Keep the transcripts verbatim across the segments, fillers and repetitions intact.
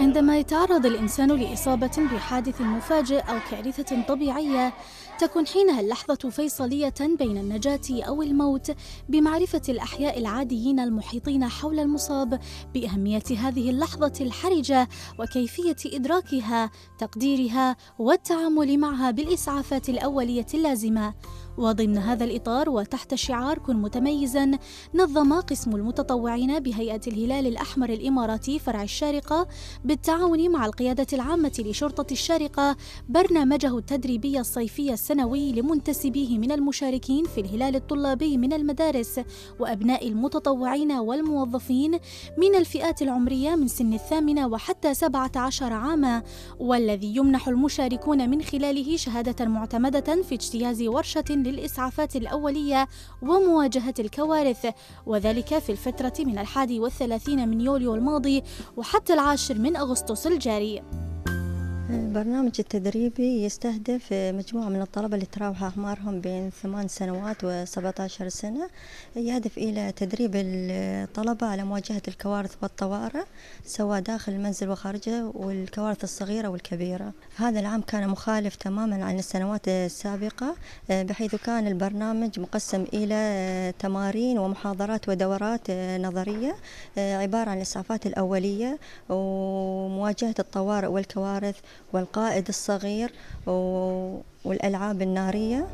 عندما يتعرض الإنسان لإصابة بحادث مفاجئ أو كارثة طبيعية، تكون حينها اللحظة فيصلية بين النجاة أو الموت، بمعرفة الأحياء العاديين المحيطين حول المصاب بأهمية هذه اللحظة الحرجة وكيفية إدراكها، تقديرها والتعامل معها بالإسعافات الأولية اللازمة. وضمن هذا الإطار وتحت شعار كن متميزاً، نظم قسم المتطوعين بهيئة الهلال الأحمر الإماراتي فرع الشارقة بالتعاون مع القيادة العامة لشرطة الشارقة برنامجه التدريبي الصيفي السنوي لمنتسبيه من المشاركين في الهلال الطلابي من المدارس وأبناء المتطوعين والموظفين من الفئات العمرية من سن الثامنة وحتى سبعة عشر عاما، والذي يمنح المشاركون من خلاله شهادة معتمدة في اجتياز ورشة للإسعافات الأولية ومواجهة الكوارث، وذلك في الفترة من الحادي والثلاثين من يوليو الماضي وحتى العاشر من أغسطس الجاري. البرنامج التدريبي يستهدف مجموعة من الطلبة اللي تراوح أعمارهم بين ثمان سنوات وسبعة عشر سنة، يهدف إلى تدريب الطلبة على مواجهة الكوارث والطوارئ سواء داخل المنزل وخارجه، والكوارث الصغيرة والكبيرة. هذا العام كان مخالف تماما عن السنوات السابقة، بحيث كان البرنامج مقسم إلى تمارين ومحاضرات ودورات نظرية عبارة عن الإسعافات الأولية ومواجهة الطوارئ والكوارث والقائد الصغير والألعاب النارية.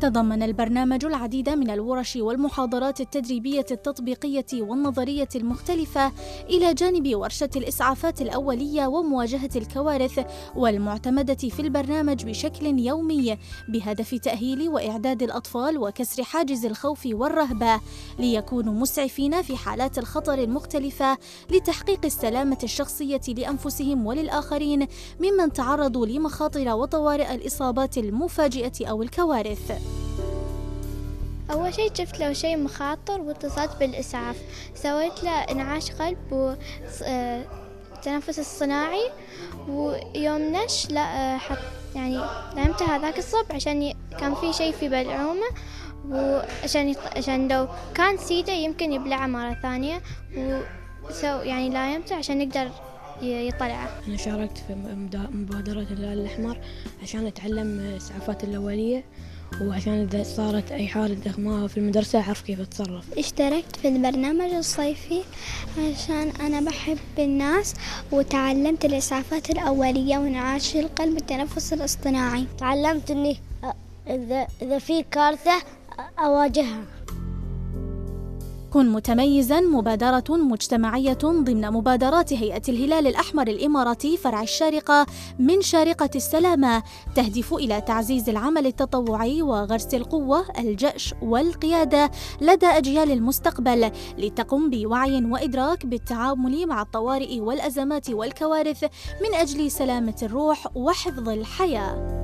تضمن البرنامج العديد من الورش والمحاضرات التدريبية التطبيقية والنظرية المختلفة، إلى جانب ورشة الإسعافات الأولية ومواجهة الكوارث والمعتمدة في البرنامج بشكل يومي، بهدف تأهيل وإعداد الأطفال وكسر حاجز الخوف والرهبة ليكونوا مسعفين في حالات الخطر المختلفة، لتحقيق السلامة الشخصية لأنفسهم وللآخرين ممن تعرضوا لمخاطر وطوارئ الإصابات المفاجئة أو الكوارث. أول شيء شفت له شيء مخاطر واتصلت بالإسعاف، سويت له إنعاش قلب والتنفس الصناعي، ويوم نش لا حط يعني نمته هذاك الصبح عشان كان في شيء في بلعومه، وعشان عشان لو كان سيده يمكن يبلعه مرة ثانية، وسو يعني لا يمته عشان يقدر يطلعه. أنا شاركت في مبادرة الهلال الأحمر عشان أتعلم الإسعافات الأولية، وعشان إذا صارت أي حالة إغماء في المدرسة أعرف كيف أتصرف. اشتركت في البرنامج الصيفي عشان أنا بحب الناس، وتعلمت الإسعافات الأولية وانعاش القلب والتنفس الاصطناعي. تعلمت إني إذا إذا في كارثة أواجهها. كن متميزاً مبادرة مجتمعية ضمن مبادرات هيئة الهلال الأحمر الإماراتي فرع الشارقة من شارقة السلامة، تهدف إلى تعزيز العمل التطوعي وغرس القوة، الجأش والقيادة لدى أجيال المستقبل، لتقم بوعي وإدراك بالتعامل مع الطوارئ والأزمات والكوارث من أجل سلامة الروح وحفظ الحياة.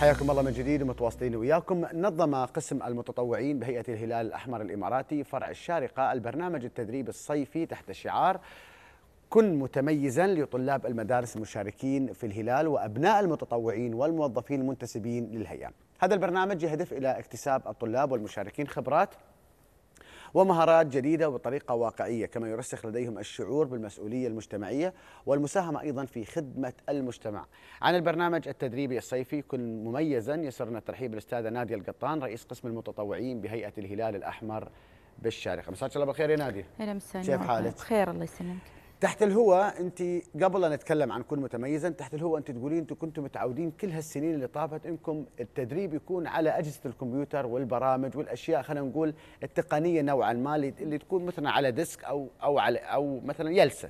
حياكم الله من جديد ومتواصلين وياكم. نظم قسم المتطوعين بهيئة الهلال الأحمر الإماراتي فرع الشارقة البرنامج التدريبي الصيفي تحت شعار كن متميزاً لطلاب المدارس المشاركين في الهلال وأبناء المتطوعين والموظفين المنتسبين للهيئة. هذا البرنامج يهدف إلى اكتساب الطلاب والمشاركين خبرات ومهارات جديدة بطريقة واقعية، كما يرسخ لديهم الشعور بالمسؤولية المجتمعية والمساهمة أيضا في خدمة المجتمع. عن البرنامج التدريبي الصيفي كن مميزاً يسرنا الترحيب بالأستاذة نادية القطان، رئيس قسم المتطوعين بهيئة الهلال الأحمر بالشارقة. مساك الله بالخير يا نادية. أهلا مساك. كيف حالك؟ بخير الله يسلمك. تحت الهواء انت قبل ان نتكلم عن كن متميزا، تحت الهواء انت تقولين انتم كنتم متعودين كل هالسنين اللي طافت انكم التدريب يكون على اجهزه الكمبيوتر والبرامج والاشياء خلينا نقول التقنيه نوعا ما اللي تكون مثلا على ديسك او او على او مثلا يلسه،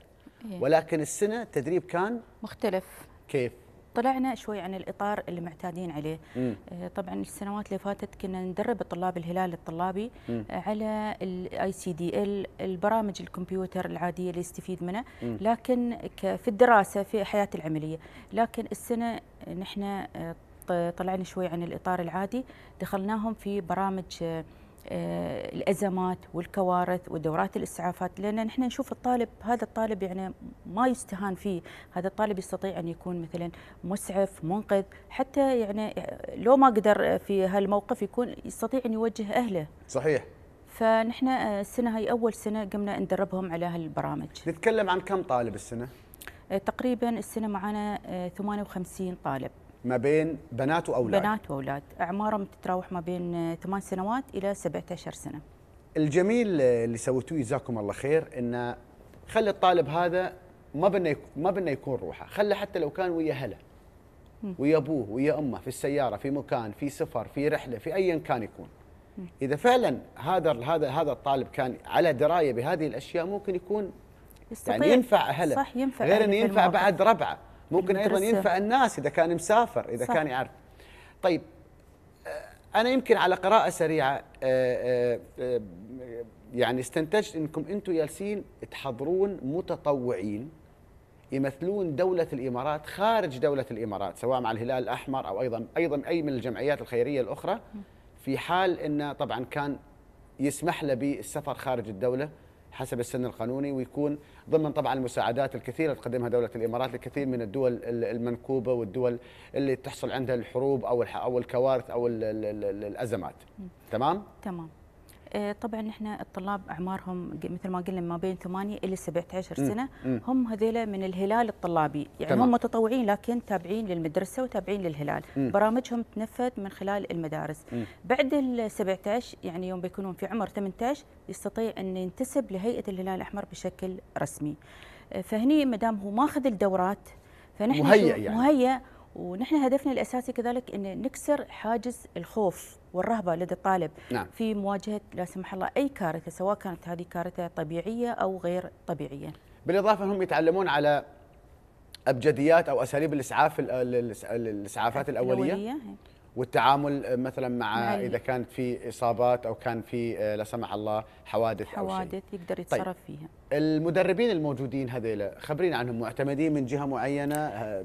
ولكن السنه التدريب كان مختلف. كيف؟ طلعنا شوي عن الإطار اللي معتادين عليه. م. طبعا السنوات اللي فاتت كنا ندرب الطلاب الهلال الطلابي م. على ال آي سي دي إل، البرامج الكمبيوتر العادية اللي يستفيد منها، م. لكن في الدراسة في حياة العملية. لكن السنة نحن طلعنا شوي عن الإطار العادي، دخلناهم في برامج الأزمات والكوارث ودورات الإسعافات، لأن نحن نشوف الطالب، هذا الطالب يعني ما يستهان فيه، هذا الطالب يستطيع أن يكون مثلا مسعف، منقذ، حتى يعني لو ما قدر في هالموقف يكون يستطيع أن يوجه أهله. صحيح. فنحن السنة هاي أول سنة قمنا ندربهم على هالبرامج. نتكلم عن كم طالب السنة؟ تقريبا السنة معنا ثمانية وخمسين طالب، ما بين بنات وأولاد. بنات وأولاد، أعمارهم تتراوح ما بين ثمان سنوات إلى سبعة عشر سنة. الجميل اللي سويتوه جزاكم الله خير إن خلي الطالب هذا ما بدنا ما بدنا يكون روحه، خله حتى لو كان ويا هلا، ويا أبوه، ويا أمه، في السيارة، في مكان، في سفر، في رحلة، في أيا كان يكون. إذا فعلا هذا هذا هذا الطالب كان على دراية بهذه الأشياء ممكن يكون يعني ينفع أهله. صح، ينفع غير أنه ينفع بعد ربعه، ممكن أيضا ينفع الناس إذا كان مسافر، إذا صح. كان يعرف. طيب أنا يمكن على قراءة سريعة يعني استنتجت أنكم أنتم جالسين تحضرون متطوعين يمثلون دولة الإمارات خارج دولة الإمارات، سواء مع الهلال الأحمر أو أيضا أيضا أي من الجمعيات الخيرية الأخرى، في حال أنه طبعا كان يسمح له بالسفر خارج الدولة حسب السن القانوني، ويكون ضمن طبعا المساعدات الكثيره اللي تقدمها دوله الامارات لكثير من الدول المنكوبه والدول اللي تحصل عندها الحروب او او الكوارث او الازمات. تمام؟ تمام. طبعا احنا الطلاب اعمارهم مثل ما قلنا ما بين ثمانية الى سبعة عشر سنه، هم هذيلا من الهلال الطلابي، يعني تمام. هم متطوعين لكن تابعين للمدرسه وتابعين للهلال، م. برامجهم تنفذ من خلال المدارس. م. بعد ال سبعة عشر يعني يوم بيكونون في عمر ثمانية عشر يستطيع ان ينتسب لهيئه الهلال الاحمر بشكل رسمي. فهني ما دام هو ماخذ الدورات فنحن مهيئ يعني مهيئ، ونحن هدفنا الاساسي كذلك ان نكسر حاجز الخوف والرهبه لدى الطالب. نعم. في مواجهه لا سمح الله اي كارثه، سواء كانت هذه كارثه طبيعيه او غير طبيعيه. بالاضافه انهم يتعلمون على ابجديات او اساليب الاسعاف الاسعافات الاوليه, الأولية. والتعامل مثلا مع, مع اذا كانت في اصابات او كان في لا سمح الله حوادث, حوادث او حوادث يقدر يتصرف طيب. فيها. المدربين الموجودين هذيلا خبرينا عنهم، معتمدين من جهه معينه،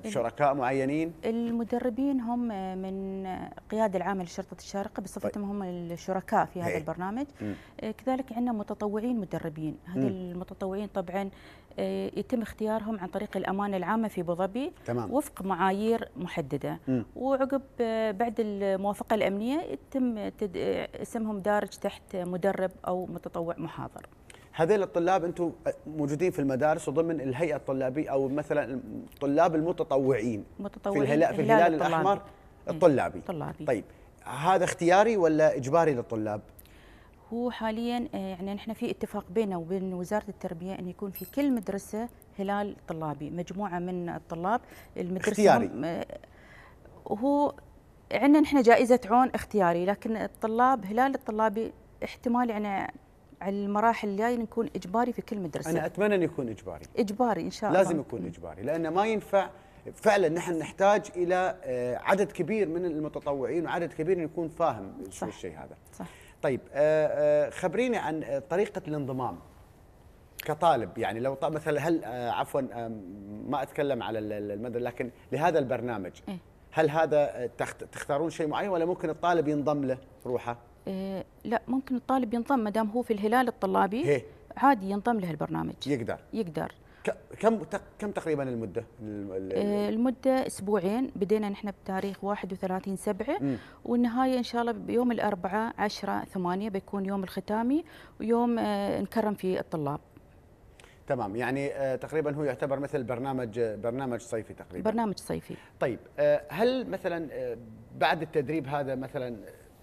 شركاء معينين؟ المدربين هم من القياده العامه لشرطه الشارقه بصفتهم طيب. هم الشركاء في هذا هي. البرنامج. م. كذلك عندنا متطوعين مدربين، هذول المتطوعين طبعا يتم اختيارهم عن طريق الامانه العامه في ابو ظبي وفق معايير محدده، م. وعقب بعد الموافقه الامنيه يتم تد... اسمهم دارج تحت مدرب او متطوع محاضر. هذيل الطلاب انتم موجودين في المدارس وضمن الهيئه الطلابيه او مثلا الطلاب المتطوعين متطوعين في الهلال, في الهلال الاحمر الطلابي. الطلابي. طيب هذا اختياري ولا اجباري للطلاب؟ هو حاليا يعني نحن في اتفاق بيننا وبين وزاره التربيه ان يكون في كل مدرسه هلال طلابي، مجموعه من الطلاب المدرسه اختياري. هو عندنا نحن جائزه عون اختياري، لكن الطلاب هلال الطلابي احتمال يعني على المراحل الجايه نكون اجباري في كل مدرسه. انا اتمنى ان يكون اجباري. اجباري ان شاء الله. لازم يكون اجباري لانه ما ينفع فعلا، نحن نحتاج الى عدد كبير من المتطوعين وعدد كبير يكون فاهم شو الشيء هذا. صح. طيب خبريني عن طريقه الانضمام كطالب، يعني لو مثلا هل عفوا ما اتكلم على المدى لكن لهذا البرنامج، هل هذا تختارون شيء معين ولا ممكن الطالب ينضم له روحه؟ إيه لا، ممكن الطالب ينضم ما دام هو في الهلال الطلابي هي. عادي ينضم لهالبرنامج. يقدر يقدر كم كم تقريبا المده؟ إيه المده اسبوعين، بدينا نحن بتاريخ واحد وثلاثين سبعة والنهايه ان شاء الله بيوم الاربعاء عشرة ثمانية بيكون يوم الختامي ويوم آه نكرم فيه الطلاب. تمام، يعني آه تقريبا هو يعتبر مثل برنامج برنامج صيفي تقريبا. برنامج صيفي. طيب آه هل مثلا آه بعد التدريب هذا مثلا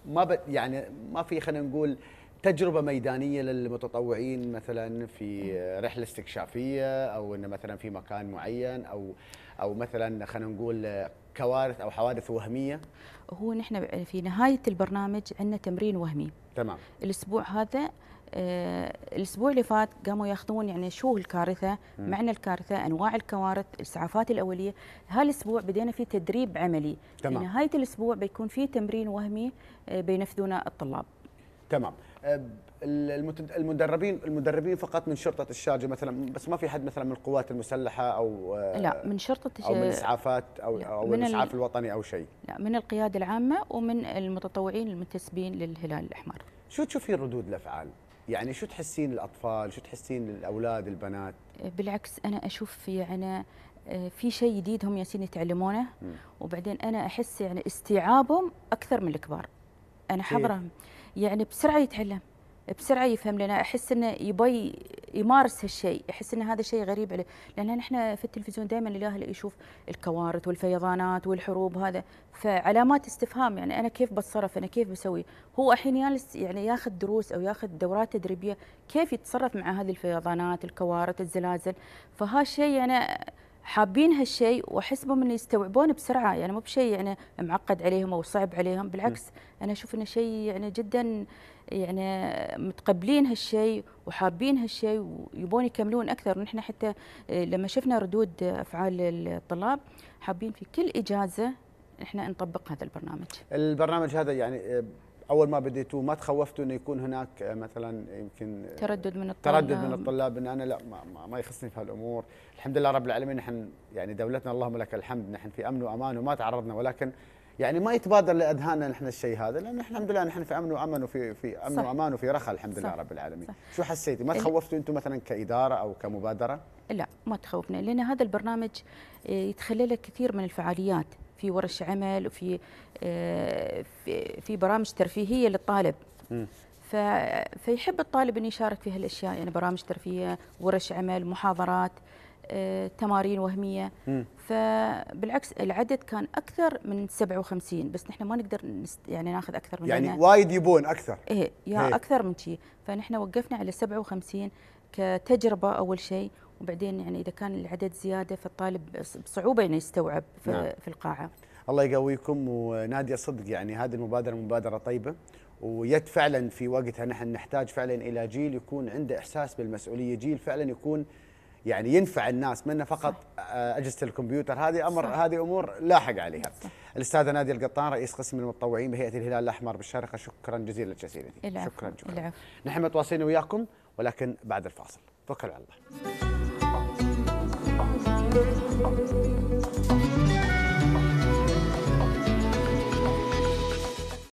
ما ب... يعني ما في خلينا نقول تجربه ميدانيه للمتطوعين مثلا في رحله استكشافيه او انه مثلا في مكان معين او او مثلا خلينا نقول كوارث او حوادث وهميه؟ هو نحن في نهايه البرنامج عندنا تمرين وهمي. تمام. الاسبوع هذا آه الاسبوع اللي فات قاموا ياخذون يعني شو الكارثه، م. معنى الكارثه، انواع الكوارث، الاسعافات الاوليه. هالاسبوع بدينا في تدريب عملي. تمام. في نهايه الاسبوع بيكون في تمرين وهمي آه بينفذونه الطلاب. تمام. المدربين المدربين فقط من شرطة الشارقة مثلا، بس ما في حد مثلا من القوات المسلحة أو لا من شرطة أو من الإسعافات أو أو من الإسعاف الوطني أو شيء؟ لا، من القيادة العامة ومن المتطوعين المنتسبين للهلال الأحمر. شو تشوفين ردود الأفعال؟ يعني شو تحسين الأطفال؟ شو تحسين الأولاد البنات؟ بالعكس أنا أشوف يعني في شيء جديد هم ياسين يتعلمونه، وبعدين أنا أحس يعني استيعابهم أكثر من الكبار. أنا حبرهم يعني بسرعة يتعلم، بسرعة يفهم، لأن أحس أنه يبي يمارس هالشيء، يحس أن هذا شيء غريب عليه، لأن نحن في التلفزيون دائما الأهل يشوف الكوارث والفيضانات والحروب هذا، فعلامات استفهام يعني أنا كيف بتصرف، أنا كيف بسوي. هو الحين يالس يعني ياخذ دروس أو ياخذ دورات تدريبية كيف يتصرف مع هذه الفيضانات، الكوارث، الزلازل، فهالشيء يعني حابين هالشيء وحسبهم انه يستوعبون بسرعه، يعني مو بشيء يعني معقد عليهم او صعب عليهم، بالعكس م. انا اشوف انه شيء يعني جدا يعني متقبلين هالشيء وحابين هالشيء ويبون يكملون اكثر. ونحن حتى لما شفنا ردود افعال الطلاب حابين في كل اجازه احنا نطبق هذا البرنامج. البرنامج هذا يعني اول ما بديتوا ما تخوفتوا انه يكون هناك مثلا يمكن تردد من الطلاب؟ تردد من الطلاب ان انا لا ما, ما يخصني في هالامور. الحمد لله رب العالمين نحن يعني دولتنا اللهم لك الحمد نحن في امن وامان وما تعرضنا، ولكن يعني ما يتبادر لاذهاننا نحن الشيء هذا، لان احنا الحمد لله نحن في امن وامان وفي في امن وامان وفي رخاء الحمد لله رب العالمين. صح. شو حسيتي؟ ما تخوفتوا انتم مثلا كاداره او كمبادره؟ لا ما تخوفنا، لان هذا البرنامج يتخلله كثير من الفعاليات، في ورش عمل وفي في برامج ترفيهيه للطالب، فيحب الطالب انه يشارك في هالاشياء، يعني برامج ترفيهيه، ورش عمل، محاضرات، تمارين وهميه. فبالعكس العدد كان اكثر من سبعة وخمسين، بس نحن ما نقدر يعني ناخذ اكثر من، يعني وايد يبون اكثر ايه يا هي. اكثر من شيء، فنحن وقفنا على سبعة وخمسين كتجربه اول شيء، وبعدين يعني إذا كان العدد زيادة فالطالب بصعوبة يعني يستوعب في, نعم. في القاعة. الله يقويكم. ونادية صدق يعني هذه المبادرة مبادرة طيبة، ويت فعلا في وقتها نحن نحتاج فعلا إلى جيل يكون عنده إحساس بالمسؤولية، جيل فعلا يكون يعني ينفع الناس، منه فقط صح. أجهزة الكمبيوتر هذه أمر صح. هذه أمور لاحق عليها. صح. الأستاذة نادية القطان رئيس قسم المتطوعين بهيئة الهلال الأحمر بالشارقة، شكرا جزيلا لسيدتي. العفو. شكرا شكرا. العفو. نحن متواصلين وياكم ولكن بعد الفاصل. توكلوا على الله. Thank you.